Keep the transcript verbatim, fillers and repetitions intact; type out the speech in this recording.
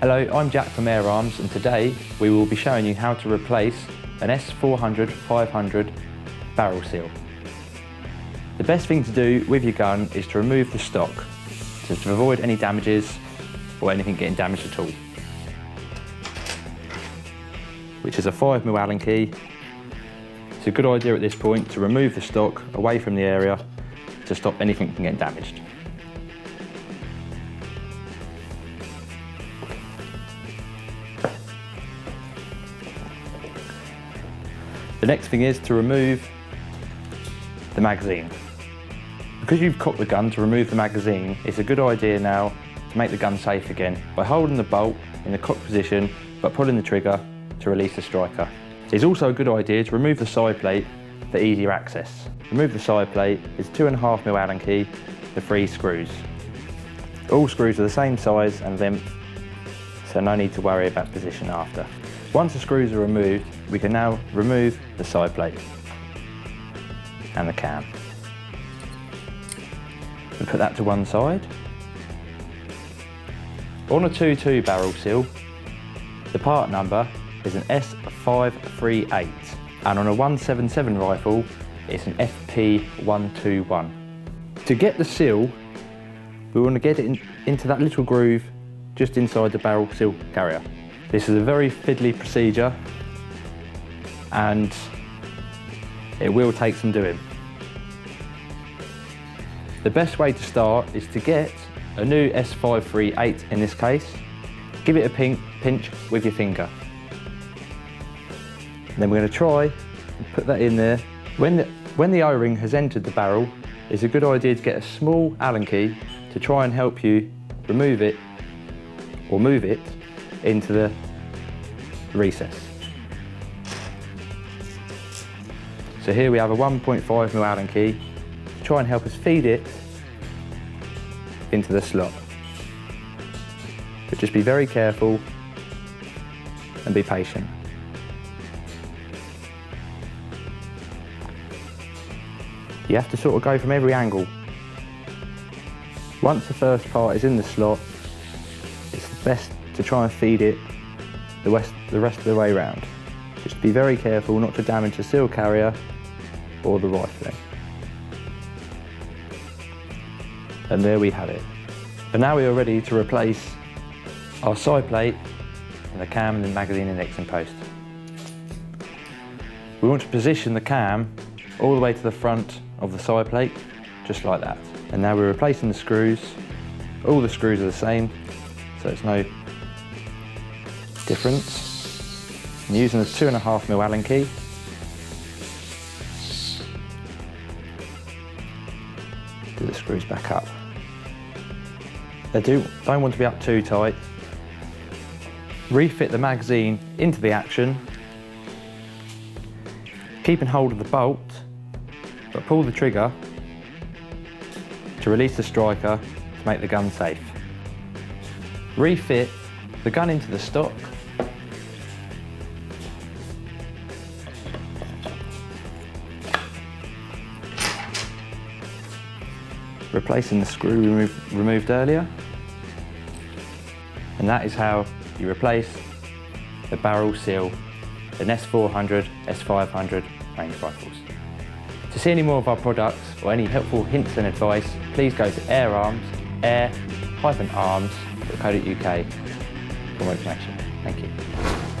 Hello, I'm Jack from Air Arms, and today we will be showing you how to replace an S four hundred five hundred barrel seal. The best thing to do with your gun is to remove the stock, so to avoid any damages or anything getting damaged at all. Which is a five mil Allen key. It's a good idea at this point to remove the stock away from the area to stop anything from getting damaged. The next thing is to remove the magazine. Because you've cocked the gun to remove the magazine, it's a good idea now to make the gun safe again by holding the bolt in the cocked position but pulling the trigger to release the striker. It's also a good idea to remove the side plate for easier access. Remove the side plate is two and a half mil Allen key with three screws. All screws are the same size and length, so no need to worry about position after. Once the screws are removed, we can now remove the side plate and the cam. We put that to one side. On a two two barrel seal, the part number is an S five three eight, and on a one seventy-seven rifle, it's an F P one twenty-one. To get the seal, we want to get it in, into that little groove just inside the barrel seal carrier. This is a very fiddly procedure, and it will take some doing. The best way to start is to get a new S five three eight in this case, give it a pin pinch with your finger. And then we're going to try and put that in there. When the, when the O-ring has entered the barrel, it's a good idea to get a small Allen key to try and help you remove it or move it into the recess. So here we have a one point five mil Allen key to try and help us feed it into the slot. But just be very careful and be patient. You have to sort of go from every angle. Once the first part is in the slot, it's best to try and feed it the rest, the rest of the way round. Just be very careful not to damage the seal carrier or the rifling. And there we have it. And now we are ready to replace our side plate and the cam and the magazine indexing post. We want to position the cam all the way to the front of the side plate, just like that. And now we're replacing the screws. All the screws are the same, so it's no difference. I'm using a two and a half mil Allen key. Do the screws back up. They do, don't want to be up too tight. Refit the magazine into the action, keeping hold of the bolt, but pull the trigger to release the striker to make the gun safe. Refit the gun into the stock. Replacing the screw we remove, removed earlier. And that is how you replace the barrel seal in S four hundred, S five hundred range rifles. To see any more of our products or any helpful hints and advice, please go to Air Arms, air-arms dot co dot U K for more information. Thank you.